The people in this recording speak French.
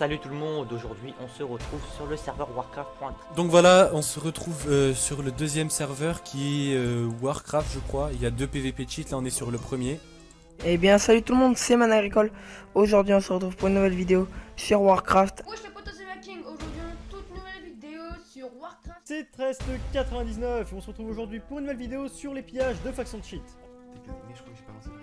Salut tout le monde, aujourd'hui on se retrouve sur le serveur Warcraft.3. Donc voilà, on se retrouve sur le deuxième serveur qui est Warcraft je crois. Il y a deux PVP cheats, là on est sur le premier. Eh bien salut tout le monde, c'est Managricole. Aujourd'hui on se retrouve pour une nouvelle vidéo sur Warcraft. Moi je suis Potos et la King, aujourd'hui une toute nouvelle vidéo sur Warcraft. C'est 1399 et on se retrouve aujourd'hui pour une nouvelle vidéo sur les pillages de faction cheat. T'es bien aimé, je crois que j'ai pas lancé.